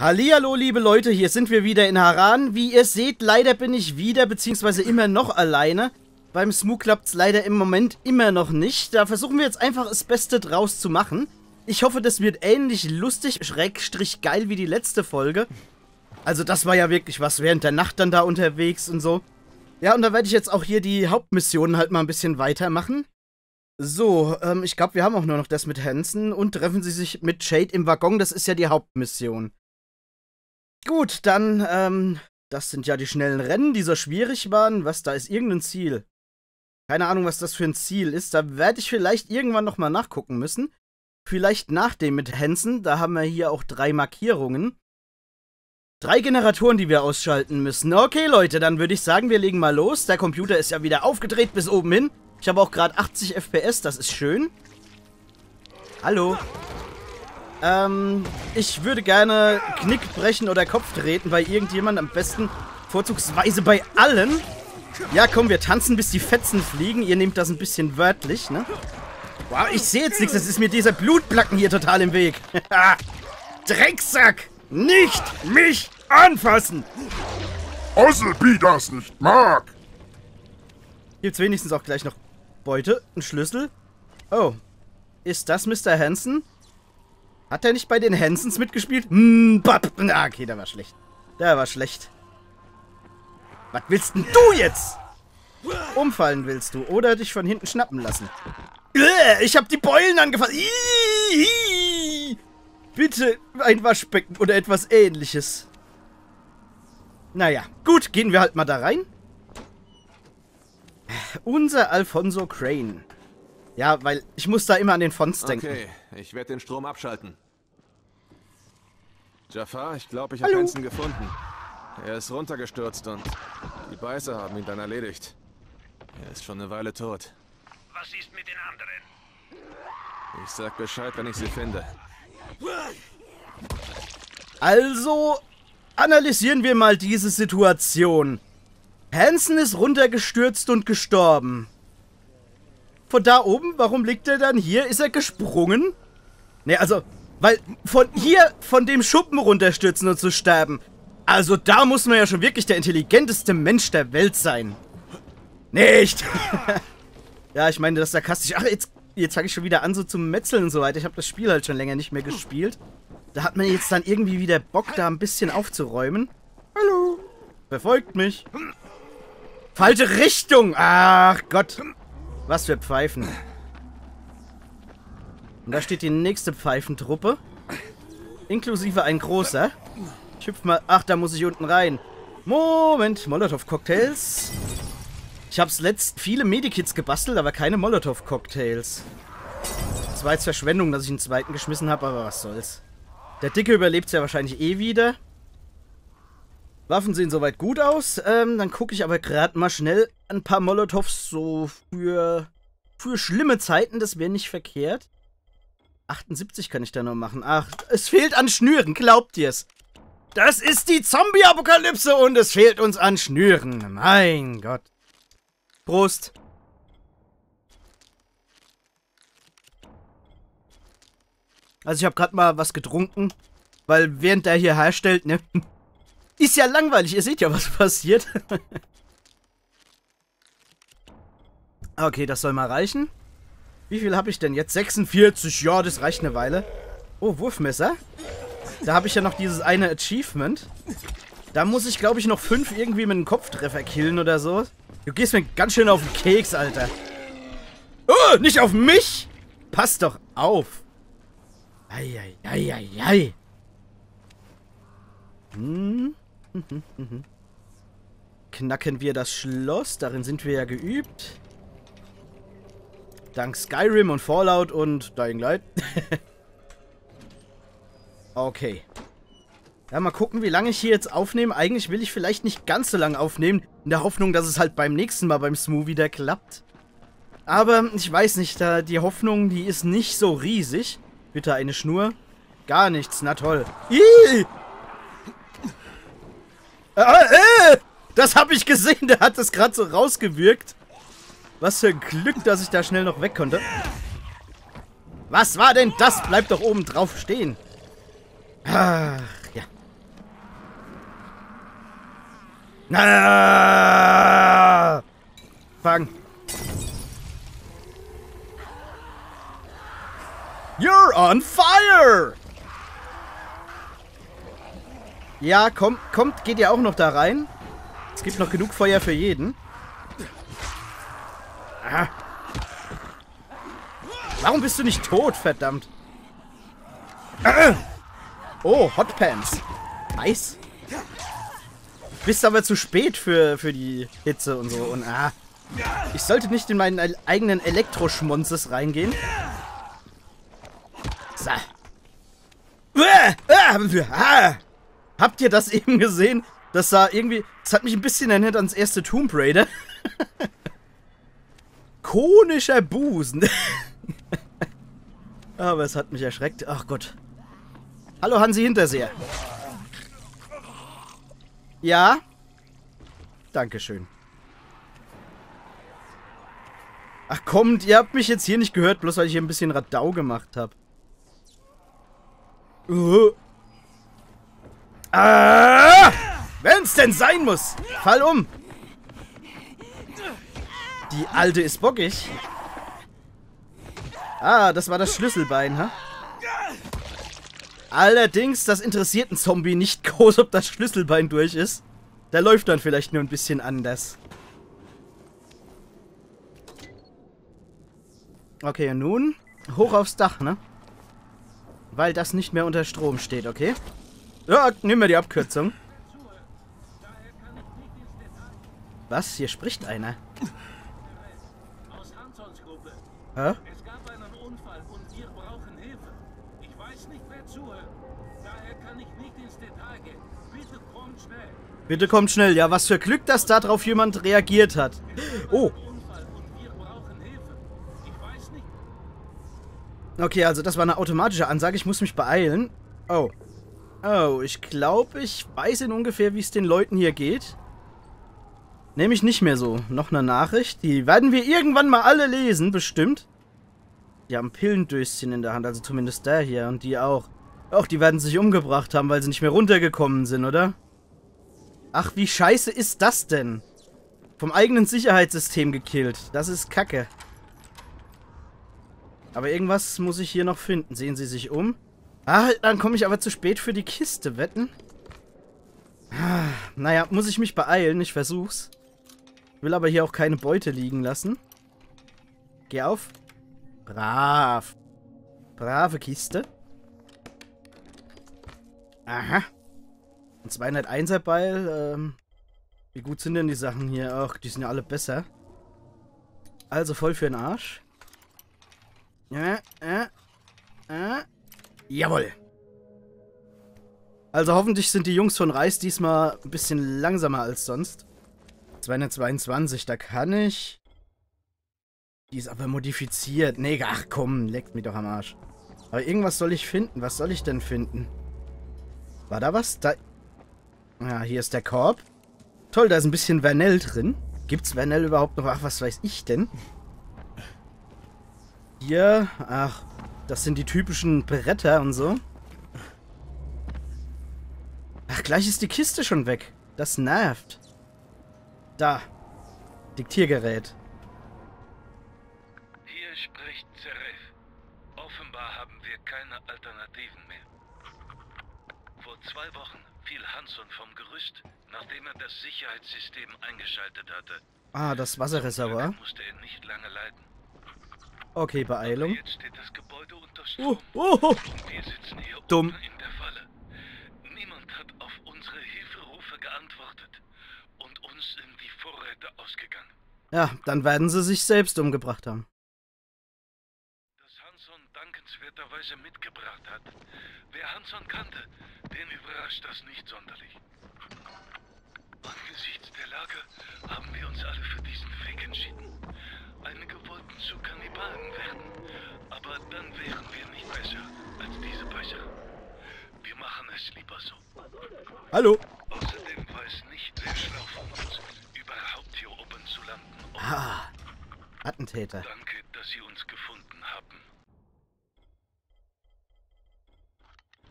Hallihallo, liebe Leute, hier sind wir wieder in Haran. Wie ihr seht, leider bin ich wieder, beziehungsweise immer noch alleine. Beim Smook klappt es leider im Moment immer noch nicht. Da versuchen wir jetzt einfach das Beste draus zu machen. Ich hoffe, das wird ähnlich lustig, schrägstrich geil wie die letzte Folge. Also das war ja wirklich was, während der Nacht dann da unterwegs und so. Ja, und da werde ich jetzt auch hier die Hauptmissionen halt mal ein bisschen weitermachen. So, ich glaube, wir haben auch nur noch das mit Hansen und treffen sie sich mit Shade im Waggon. Das ist ja die Hauptmission. Gut, dann, das sind ja die schnellen Rennen, die so schwierig waren. Was, da ist irgendein Ziel. Keine Ahnung, was das für ein Ziel ist. Da werde ich vielleicht irgendwann nochmal nachgucken müssen. Vielleicht nach dem mit Hansen. Da haben wir hier auch 3 Markierungen. 3 Generatoren, die wir ausschalten müssen. Okay, Leute, dann würde ich sagen, wir legen mal los. Der Computer ist ja wieder aufgedreht bis oben hin. Ich habe auch gerade 80 FPS, das ist schön. Hallo. Ich würde gerne Knick brechen oder Kopf treten, weil irgendjemand am besten, vorzugsweise bei allen. Ja, komm, wir tanzen, bis die Fetzen fliegen. Ihr nehmt das ein bisschen wörtlich, ne? Wow, ich sehe jetzt nichts. Das ist mir dieser Blutplacken hier total im Weg. Drecksack! Nicht mich anfassen! Osselbi das nicht mag! Gibt's wenigstens auch gleich noch Beute? Ein Schlüssel? Oh. Ist das Mr. Hansen? Hat er nicht bei den Hansons mitgespielt? Na, okay, der war schlecht. Der war schlecht. Was willst denn du jetzt? Umfallen willst du oder dich von hinten schnappen lassen? Ich hab die Beulen angefasst. Bitte ein Waschbecken oder etwas Ähnliches. Naja, gut, gehen wir halt mal da rein. Unser Alfonso Crane. Ja, weil ich muss da immer an den Fonts denken. Okay, ich werde den Strom abschalten. Jafar, ich glaube, ich habe Hansen gefunden. Er ist runtergestürzt und die Beißer haben ihn dann erledigt. Er ist schon eine Weile tot. Was ist mit den anderen? Ich sag Bescheid, wenn ich sie finde. Also analysieren wir mal diese Situation. Hansen ist runtergestürzt und gestorben. Von da oben, warum liegt er dann hier? Ist er gesprungen? Ne, also, weil von hier, von dem Schuppen runterstürzen und zu sterben. Also da muss man ja schon wirklich der intelligenteste Mensch der Welt sein. Nicht! Ja, ich meine, das ist sarkastisch. Ach, jetzt fange ich schon wieder an, so zu metzeln und so weiter. Ich habe das Spiel halt schon länger nicht mehr gespielt. Da hat man jetzt dann irgendwie wieder Bock, da ein bisschen aufzuräumen. Hallo! Verfolgt mich. Falsche Richtung! Ach Gott! Was für Pfeifen. Und da steht die nächste Pfeifentruppe. Inklusive ein großer. Ich hüpf mal... Ach, da muss ich unten rein. Moment. Molotow-Cocktails. Ich hab's letzt viele Medikits gebastelt, aber keine Molotow-Cocktails. Das war jetzt Verschwendung, dass ich einen zweiten geschmissen habe, aber was soll's. Der Dicke überlebt's ja wahrscheinlich eh wieder. Waffen sehen soweit gut aus. Dann gucke ich aber gerade mal schnell ein paar Molotows so für schlimme Zeiten. Das wäre nicht verkehrt. 78 kann ich da noch machen. Ach, es fehlt an Schnüren. Glaubt ihr's? Das ist die Zombie-Apokalypse und es fehlt uns an Schnüren. Mein Gott. Prost. Also ich habe gerade mal was getrunken, weil während der hier herstellt, ne... Ist ja langweilig, ihr seht ja, was passiert. Okay, das soll mal reichen. Wie viel habe ich denn jetzt? 46, ja, das reicht eine Weile. Oh, Wurfmesser. Da habe ich ja noch dieses eine Achievement. Da muss ich, glaube ich, noch 5 irgendwie mit einem Kopftreffer killen oder so. Du gehst mir ganz schön auf den Keks, Alter. Oh, nicht auf mich! Pass doch auf. Ei, ei, ei, ei, ei. Hm. Knacken wir das Schloss, darin sind wir ja geübt. Dank Skyrim und Fallout und Dying Light. Okay. Ja, mal gucken, wie lange ich hier jetzt aufnehme. Eigentlich will ich vielleicht nicht ganz so lange aufnehmen, in der Hoffnung, dass es halt beim nächsten Mal beim Smooth wieder klappt. Aber ich weiß nicht, da die Hoffnung, die ist nicht so riesig. Bitte eine Schnur. Gar nichts, na toll. Ih! Das habe ich gesehen, der hat das gerade so rausgewirkt. Was für ein Glück, dass ich da schnell noch weg konnte. Was war denn das? Bleibt doch oben drauf stehen. Ach, ja. Ah! Fang. You're on fire! Ja, kommt, geht ihr auch noch da rein? Es gibt noch genug Feuer für jeden. Ah. Warum bist du nicht tot, verdammt? Ah. Oh, Hotpants. Nice. Bist aber zu spät für die Hitze und so. Und ah. Ich sollte nicht in meinen eigenen Elektroschmonzes reingehen. So. Habt ihr das eben gesehen? Das sah irgendwie... Das hat mich ein bisschen erinnert ans erste Tomb Raider. Konischer Busen. Aber es hat mich erschreckt. Ach Gott. Hallo Hansi Hinterseher. Ja? Dankeschön. Ach kommt, ihr habt mich jetzt hier nicht gehört, bloß weil ich hier ein bisschen Radau gemacht habe. Ah! Wenn's denn sein muss! Fall um! Die Alte ist bockig. Ah, das war das Schlüsselbein, ha? Allerdings, das interessiert einen Zombie nicht groß, ob das Schlüsselbein durch ist. Der läuft dann vielleicht nur ein bisschen anders. Okay, und nun hoch aufs Dach, ne? Weil das nicht mehr unter Strom steht, okay? Ja, nehmen wir die Abkürzung. Was? Hier spricht einer. Aus Hansons Gruppe. Hä? Es gab einen Unfall und wir brauchen Hilfe. Ich weiß nicht, wer zuhört. Daher kann ich nicht ins Detail gehen. Bitte kommt schnell. Bitte kommt schnell. Ja, was für Glück, dass da drauf jemand reagiert hat. Oh. Okay, also das war eine automatische Ansage. Ich muss mich beeilen. Oh. Oh, ich glaube, ich weiß ungefähr, wie es den Leuten hier geht. Nämlich nicht mehr so. Noch eine Nachricht. Die werden wir irgendwann mal alle lesen, bestimmt. Die haben Pillendöschen in der Hand, also zumindest der hier und die auch. Ach, die werden sich umgebracht haben, weil sie nicht mehr runtergekommen sind, oder? Ach, wie scheiße ist das denn? Vom eigenen Sicherheitssystem gekillt. Das ist Kacke. Aber irgendwas muss ich hier noch finden. Sehen Sie sich um. Ah, dann komme ich aber zu spät für die Kiste, wetten? Ah, naja, muss ich mich beeilen. Ich versuch's. Will aber hier auch keine Beute liegen lassen. Geh auf. Brav. Brave Kiste. Aha. Ein 201er Beil. Wie gut sind denn die Sachen hier? Ach, die sind ja alle besser. Also voll für den Arsch. Jawohl. Also hoffentlich sind die Jungs von Reis diesmal ein bisschen langsamer als sonst. 222, da kann ich... Die ist aber modifiziert. Nee, ach komm, leckt mich doch am Arsch. Aber irgendwas soll ich finden. Was soll ich denn finden? War da was? Da... Ja, hier ist der Korb. Toll, da ist ein bisschen Vanille drin. Gibt's Vanille überhaupt noch? Ach, was weiß ich denn? Hier, ach, das sind die typischen Bretter und so. Ach, gleich ist die Kiste schon weg. Das nervt. Da, Diktiergerät. Hier spricht Zeref. Offenbar haben wir keine Alternativen mehr. Vor 2 Wochen fiel Hanson vom Gerüst, nachdem er das Sicherheitssystem eingeschaltet hatte. Ah, das Wasserreservoir. Musste er nicht lange leiden. Okay, Beeilung. Jetzt steht das Gebäude unter Strom. Wir sitzen hier dumm in der Falle. Niemand hat auf unsere Hilferufe geantwortet und uns sind die Vorräte ausgegangen. Ja, dann werden sie sich selbst umgebracht haben. Das Hanson dankenswerterweise mitgebracht hat. Wer Hanson kannte, den überrascht das nicht sonderlich. Angesichts der Lage haben wir uns alle für diesen Weg entschieden. Einige wollten zu Kannibalen werden, aber dann wären wir nicht besser als diese Böcher. Wir machen es lieber so. Hallo. Außerdem weiß nicht, wer schlau von uns überhaupt hier oben zu landen. Ah, Attentäter. Danke, dass Sie uns gefunden haben.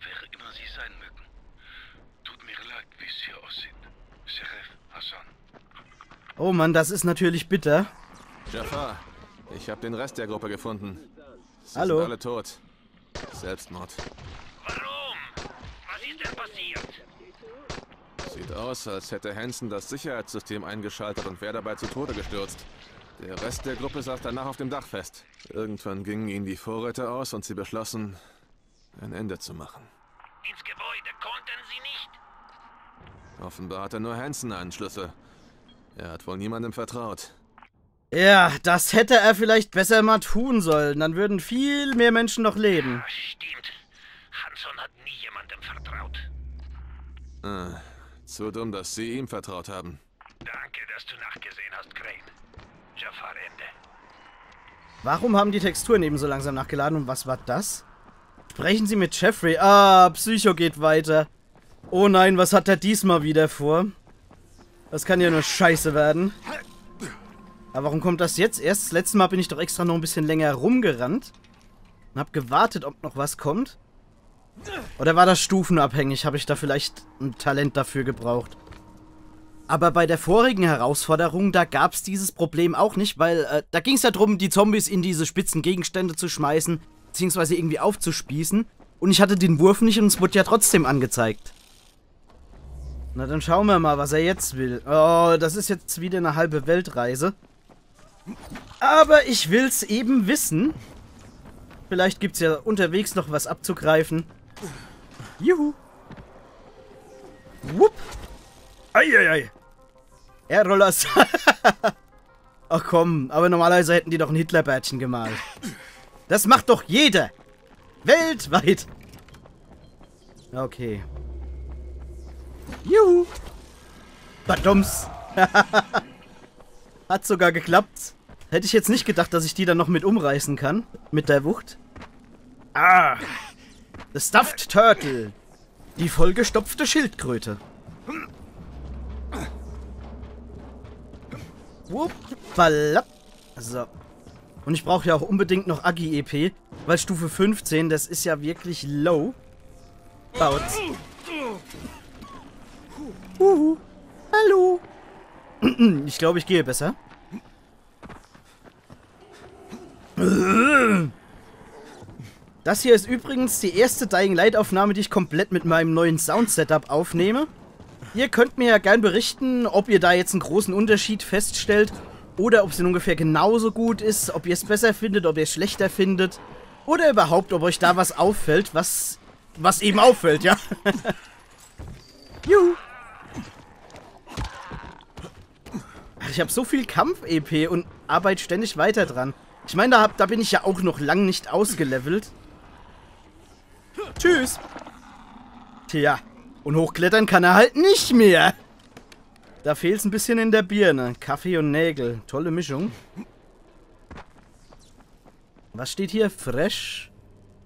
Wer immer Sie sein mögen, tut mir leid, wie es hier aussieht. Sheref Hassan. Oh Mann, das ist natürlich bitter. Jafar, ich habe den Rest der Gruppe gefunden. Sie Hallo. Sind alle tot. Selbstmord. Warum? Was ist denn passiert? Sieht aus, als hätte Hansen das Sicherheitssystem eingeschaltet und wäre dabei zu Tode gestürzt. Der Rest der Gruppe saß danach auf dem Dach fest. Irgendwann gingen ihnen die Vorräte aus und sie beschlossen, ein Ende zu machen. Ins Gebäude konnten sie nicht. Offenbar hatte nur Hansen einen Schlüssel. Er hat wohl niemandem vertraut. Ja, das hätte er vielleicht besser mal tun sollen. Dann würden viel mehr Menschen noch leben. Ja, stimmt. Hanson hat nie jemandem vertraut. Ah, zu dumm, dass sie ihm vertraut haben. Danke, dass du nachgesehen hast, Crane. Jafar, Ende. Warum haben die Texturen eben so langsam nachgeladen und was war das? Sprechen Sie mit Jeffrey. Ah, Psycho geht weiter. Oh nein, was hat er diesmal wieder vor? Das kann ja nur scheiße werden. Aber warum kommt das jetzt erst? Das letzte Mal bin ich doch extra noch ein bisschen länger rumgerannt. Und hab gewartet, ob noch was kommt. Oder war das stufenabhängig? Habe ich da vielleicht ein Talent dafür gebraucht? Aber bei der vorigen Herausforderung, da gab es dieses Problem auch nicht, weil da ging es ja darum, die Zombies in diese spitzen Gegenstände zu schmeißen, beziehungsweise irgendwie aufzuspießen. Und ich hatte den Wurf nicht und es wurde ja trotzdem angezeigt. Na, dann schauen wir mal, was er jetzt will. Oh, das ist jetzt wieder eine halbe Weltreise. Aber ich will's eben wissen. Vielleicht gibt's ja unterwegs noch was abzugreifen. Juhu. Wupp. Eieiei. Airrollers. Ach komm, aber normalerweise hätten die doch ein Hitlerbärtchen gemalt. Das macht doch jeder. Weltweit. Okay. Juhu. Badums. Hat sogar geklappt. Hätte ich jetzt nicht gedacht, dass ich die dann noch mit umreißen kann. Mit der Wucht. Ah. The Stuffed Turtle. Die vollgestopfte Schildkröte. Wuppala. So. Und ich brauche ja auch unbedingt noch Agi-EP. Weil Stufe 15, das ist ja wirklich low. Baut's. Uhu. Hallo. Ich glaube, ich gehe besser. Das hier ist übrigens die erste Dying Light Aufnahme, die ich komplett mit meinem neuen Sound-Setup aufnehme. Ihr könnt mir ja gern berichten, ob ihr da jetzt einen großen Unterschied feststellt oder ob es ungefähr genauso gut ist, ob ihr es besser findet, ob ihr es schlechter findet oder überhaupt, ob euch da was auffällt, was eben auffällt, ja. Juhu. Ich habe so viel Kampf-EP und arbeite ständig weiter dran. Ich meine, da bin ich ja auch noch lang nicht ausgelevelt. Tschüss. Tja, und hochklettern kann er halt nicht mehr. Da fehlt es ein bisschen in der Birne. Kaffee und Nägel. Tolle Mischung. Was steht hier? Fresh.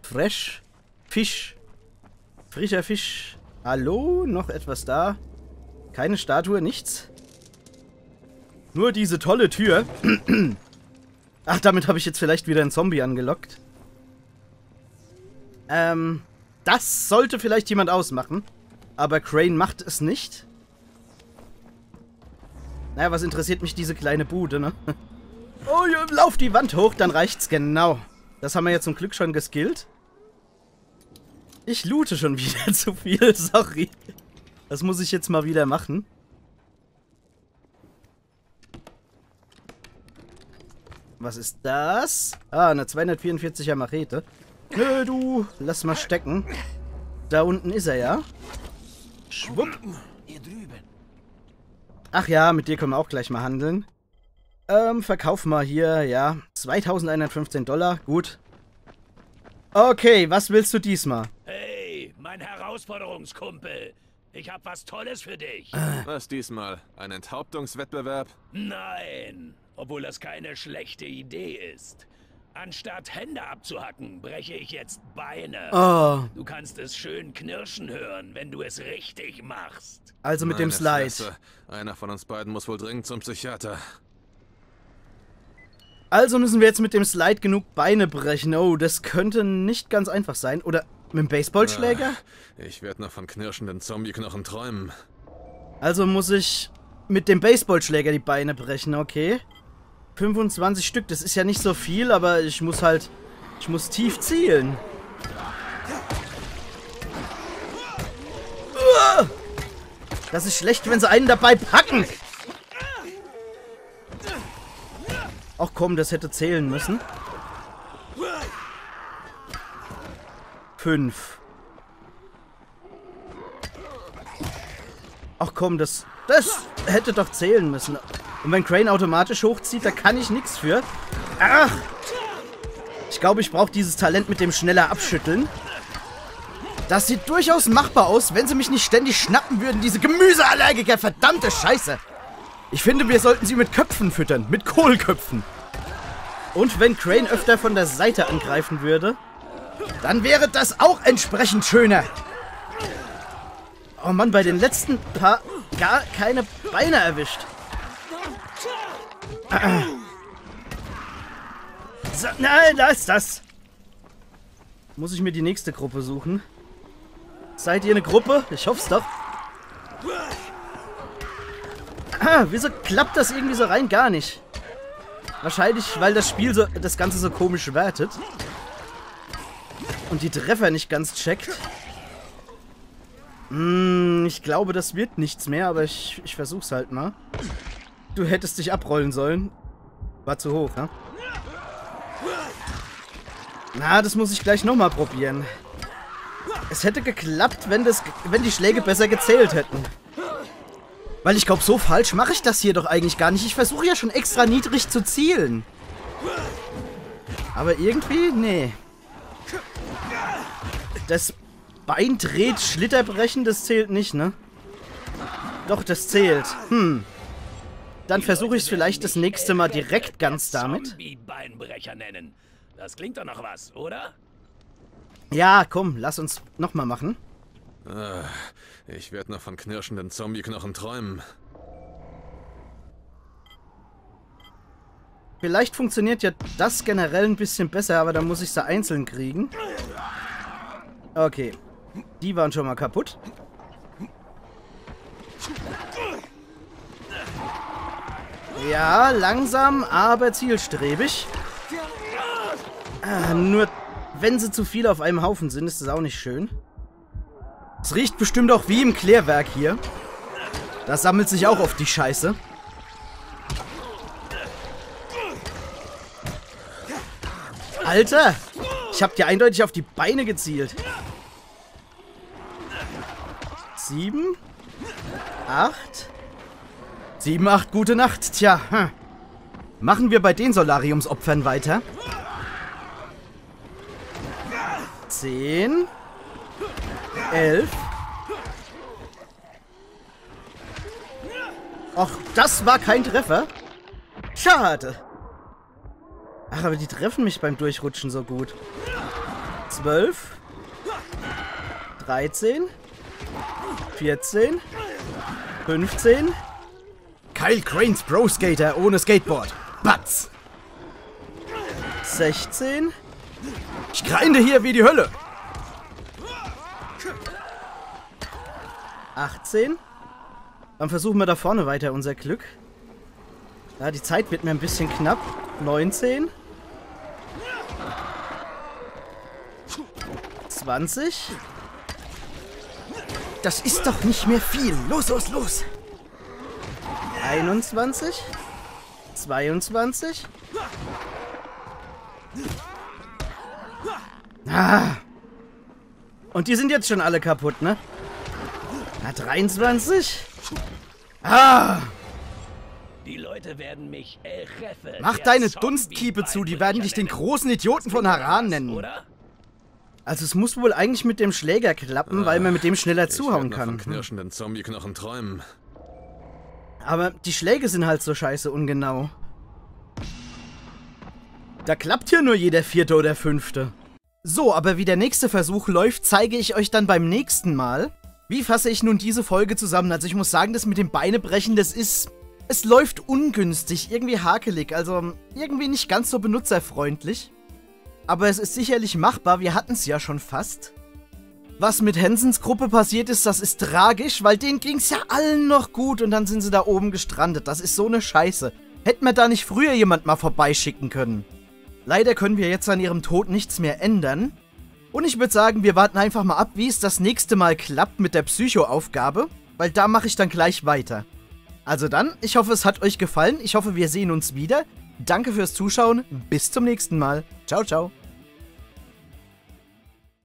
Fresh. Fisch. Frischer Fisch. Hallo? Noch etwas da? Keine Statue, nichts. Nur diese tolle Tür. Ach, damit habe ich jetzt vielleicht wieder einen Zombie angelockt. Das sollte vielleicht jemand ausmachen. Aber Crane macht es nicht. Naja, was interessiert mich diese kleine Bude, ne? Oh, lauf die Wand hoch, dann reicht's genau. Das haben wir ja zum Glück schon geskillt. Ich loote schon wieder zu viel, sorry. Das muss ich jetzt mal wieder machen. Was ist das? Ah, eine 244er Machete. Nö, du, lass mal stecken. Da unten ist er ja. Schwupp. Ach ja, mit dir können wir auch gleich mal handeln. Verkauf mal hier, ja. 2115 $, gut. Okay, was willst du diesmal? Hey, mein Herausforderungskumpel. Ich hab was Tolles für dich. Was diesmal? Ein Enthauptungswettbewerb? Nein. Obwohl das keine schlechte Idee ist. Anstatt Hände abzuhacken, breche ich jetzt Beine. Oh. Du kannst es schön knirschen hören, wenn du es richtig machst. Also mit dem Slide. Einer von uns beiden muss wohl dringend zum Psychiater. Also müssen wir jetzt mit dem Slide genug Beine brechen. Oh, das könnte nicht ganz einfach sein. Oder mit dem Baseballschläger? Ich werde noch von knirschenden Zombieknochen träumen. Also muss ich Mit dem Baseballschläger die Beine brechen, okay. 25 Stück, das ist ja nicht so viel, aber ich muss halt... Ich muss tief zielen. Das ist schlecht, wenn sie einen dabei packen. Ach komm, das hätte zählen müssen. 5. Ach komm, das hätte doch zählen müssen. Und wenn Crane automatisch hochzieht, da kann ich nichts für. Ach! Ich glaube, ich brauche dieses Talent mit dem schneller abschütteln. Das sieht durchaus machbar aus, wenn sie mich nicht ständig schnappen würden, diese Gemüseallergiker, verdammte Scheiße. Ich finde, wir sollten sie mit Köpfen füttern, mit Kohlköpfen. Und wenn Crane öfter von der Seite angreifen würde, dann wäre das auch entsprechend schöner. Oh Mann, bei den letzten paar gar keine Beine erwischt. So, nein, da ist das. Muss ich mir die nächste Gruppe suchen? Seid ihr eine Gruppe? Ich hoff's doch. Wieso klappt das irgendwie so rein? Gar nicht. Wahrscheinlich, weil das Spiel so, das Ganze so komisch wertet. Und die Treffer nicht ganz checkt. Ich glaube, das wird nichts mehr, aber ich versuch's halt mal. Du hättest dich abrollen sollen. War zu hoch, ne? Na, das muss ich gleich nochmal probieren. Es hätte geklappt, wenn die Schläge besser gezählt hätten. Weil ich glaube, so falsch mache ich das hier doch eigentlich gar nicht. Ich versuche ja schon extra niedrig zu zielen. Aber irgendwie, nee. Das Bein dreht, Schlitterbrechen, das zählt nicht, ne? Doch, das zählt. Dann versuche ich es vielleicht das nächste Mal direkt ganz damit. Zombie-Beinbrecher nennen. Das klingt doch noch was, oder? Ja, komm, lass uns nochmal machen. Ich werde noch von knirschenden Zombieknochen träumen. Vielleicht funktioniert ja das generell ein bisschen besser, aber dann muss ich sie einzeln kriegen. Okay. Die waren schon mal kaputt. Ja, langsam, aber zielstrebig. Nur wenn sie zu viel auf einem Haufen sind, ist das auch nicht schön. Es riecht bestimmt auch wie im Klärwerk hier. Das sammelt sich auch oft die Scheiße. Alter! Ich hab dir eindeutig auf die Beine gezielt. 7. 8. 7, 8, gute Nacht. Tja. Machen wir bei den Solariumsopfern weiter. 10. 11. Och, das war kein Treffer. Schade. Ach, aber die treffen mich beim Durchrutschen so gut. 12. 13. 14. 15. Kyle Cranes Pro Skater ohne Skateboard. Batz. 16. Ich grinde hier wie die Hölle. 18. Dann versuchen wir da vorne weiter unser Glück. Ja, die Zeit wird mir ein bisschen knapp. 19. 20. Das ist doch nicht mehr viel. Los, los, los. 21. 22. Ah. Und die sind jetzt schon alle kaputt, ne? Na, 23. Ah! Die Leute werden mich elchefe. Mach deine Dunstkiepe zu, die werden dich den großen Idioten von Haran nennen. Oder? Also es muss wohl eigentlich mit dem Schläger klappen, weil man mit dem schneller zuhauen kann. Von knirschenden Zombieknochen träumen. Aber die Schläge sind halt so scheiße ungenau. Da klappt hier nur jeder vierte oder fünfte. So, aber wie der nächste Versuch läuft, zeige ich euch dann beim nächsten Mal. Wie fasse ich nun diese Folge zusammen? Also ich muss sagen, das mit dem Beinebrechen, das ist... Es läuft ungünstig, irgendwie hakelig, also irgendwie nicht ganz so benutzerfreundlich. Aber es ist sicherlich machbar, wir hatten es ja schon fast. was mit Hansons Gruppe passiert ist, das ist tragisch, weil denen ging es ja allen noch gut und dann sind sie da oben gestrandet. Das ist so eine Scheiße. Hätten wir da nicht früher jemand mal vorbeischicken können. Leider können wir jetzt an ihrem Tod nichts mehr ändern. Und ich würde sagen, wir warten einfach mal ab, wie es das nächste Mal klappt mit der Psycho-Aufgabe, weil da mache ich dann gleich weiter. Also dann, ich hoffe, es hat euch gefallen. Ich hoffe, wir sehen uns wieder. Danke fürs Zuschauen. Bis zum nächsten Mal. Ciao, ciao.